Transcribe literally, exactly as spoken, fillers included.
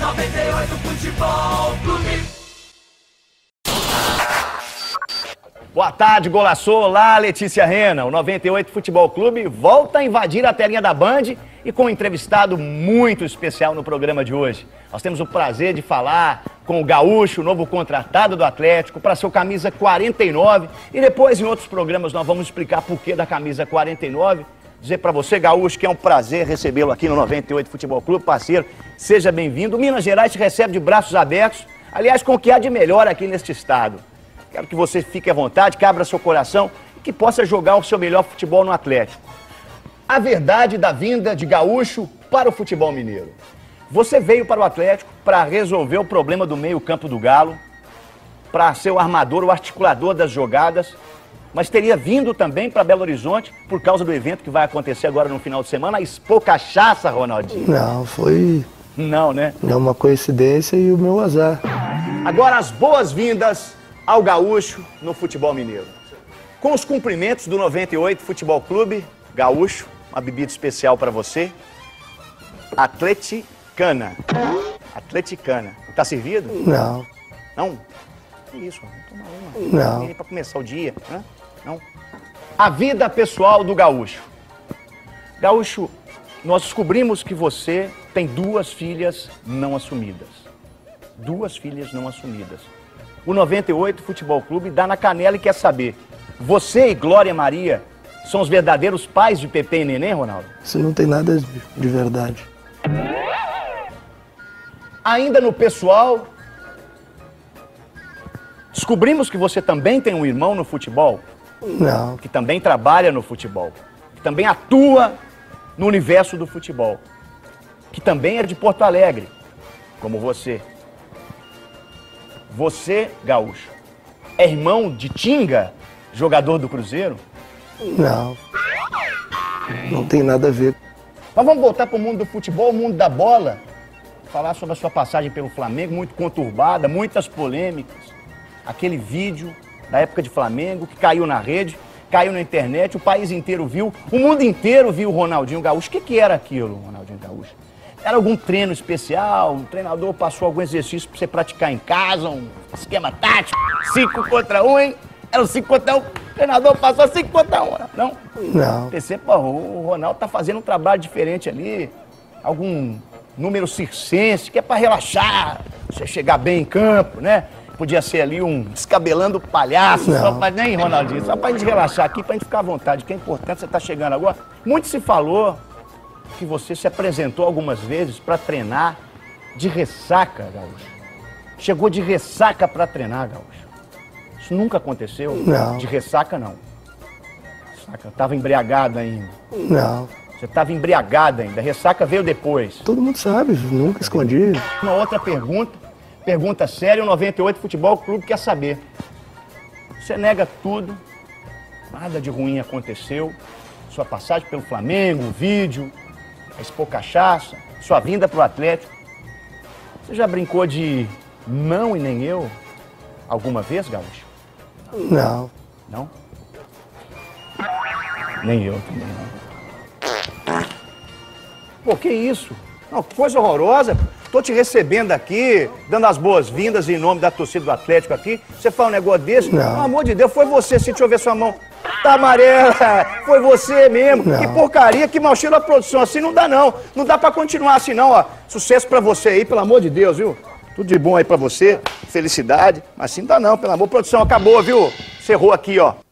noventa e oito Futebol Clube. Boa tarde, golaçô. Olá, Letícia Rena. O noventa e oito Futebol Clube volta a invadir a telinha da Band e com um entrevistado muito especial no programa de hoje. Nós temos o prazer de falar com o Gaúcho, novo contratado do Atlético, para seu camisa quarenta e nove. E depois, em outros programas, nós vamos explicar por que da camisa quarenta e nove. Dizer para você, Gaúcho, que é um prazer recebê-lo aqui no noventa e oito Futebol Clube. Parceiro, seja bem-vindo. Minas Gerais te recebe de braços abertos. Aliás, com o que há de melhor aqui neste estado. Quero que você fique à vontade, que abra seu coração e que possa jogar o seu melhor futebol no Atlético. A verdade da vinda de Gaúcho para o futebol mineiro. Você veio para o Atlético para resolver o problema do meio-campo do Galo, para ser o armador, o articulador das jogadas, mas teria vindo também para Belo Horizonte por causa do evento que vai acontecer agora no final de semana, a Expo Cachaça Ronaldinho. Não, foi... Não, né? É uma coincidência e o meu azar. Agora as boas-vindas ao Gaúcho no futebol mineiro. Com os cumprimentos do noventa e oito Futebol Clube, Gaúcho, uma bebida especial para você. Atleticana. Atleticana. Tá servido? Não. Não? Que isso, mano? Toma uma. Não. Não. Para começar o dia, né? Não. A vida pessoal do Gaúcho. Gaúcho, nós descobrimos que você tem duas filhas não assumidas. Duas filhas não assumidas. O noventa e oito Futebol Clube dá na canela e quer saber. Você e Glória Maria são os verdadeiros pais de Pepe e Neném, Ronaldo? Isso não tem nada de verdade. Ainda no pessoal, descobrimos que você também tem um irmão no futebol. Não. Que também trabalha no futebol. Que também atua no universo do futebol. Que também é de Porto Alegre, como você. Você, Gaúcho, é irmão de Tinga, jogador do Cruzeiro? Não. Não tem nada a ver. Mas vamos voltar para o mundo do futebol, o mundo da bola. Falar sobre a sua passagem pelo Flamengo, muito conturbada, muitas polêmicas. Aquele vídeo da época de Flamengo que caiu na rede, caiu na internet, o país inteiro viu, o mundo inteiro viu o Ronaldinho Gaúcho. O que, que era aquilo, Ronaldinho Gaúcho? Era algum treino especial? Um treinador passou algum exercício para você praticar em casa? Um esquema tático? Cinco contra um, hein? Era o cinco contra um. O treinador passou cinco contra um, não? Não. Pensei, pô, o Ronaldo tá fazendo um trabalho diferente ali. Algum número circense, que é para relaxar, você chegar bem em campo, né? Podia ser ali um descabelando palhaço, não. Só pra, nem Ronaldinho, só pra gente relaxar aqui, pra gente ficar à vontade, que é importante, você tá chegando agora. Muito se falou que você se apresentou algumas vezes para treinar de ressaca, Gaúcho. Chegou de ressaca para treinar, Gaúcho. Isso nunca aconteceu? Não. De ressaca, não. Ressaca, eu tava embriagado ainda. Não. Você tava embriagado ainda, a ressaca veio depois. Todo mundo sabe, nunca escondi. Uma outra pergunta, pergunta séria, o noventa e oito Futebol Clube quer saber. Você nega tudo, nada de ruim aconteceu, sua passagem pelo Flamengo, o vídeo, a Expo Cachaça, sua vinda pro Atlético. Você já brincou de não e nem eu alguma vez, Gaúcho? Não. Não? Nem eu também não. Pô, que isso? Não, que coisa horrorosa. Tô te recebendo aqui, dando as boas-vindas em nome da torcida do Atlético aqui. Você fala um negócio desse? Não. Pelo amor de Deus, foi você, se deixa eu ver sua mão. Tá amarela, foi você mesmo. Não. Que porcaria, que mau cheiro a produção. Assim não dá, não. Não dá pra continuar assim, não, ó. Sucesso pra você aí, pelo amor de Deus, viu? Tudo de bom aí pra você, felicidade. Mas assim não dá, não, pelo amor. Produção, acabou, viu? Cerrou aqui, ó.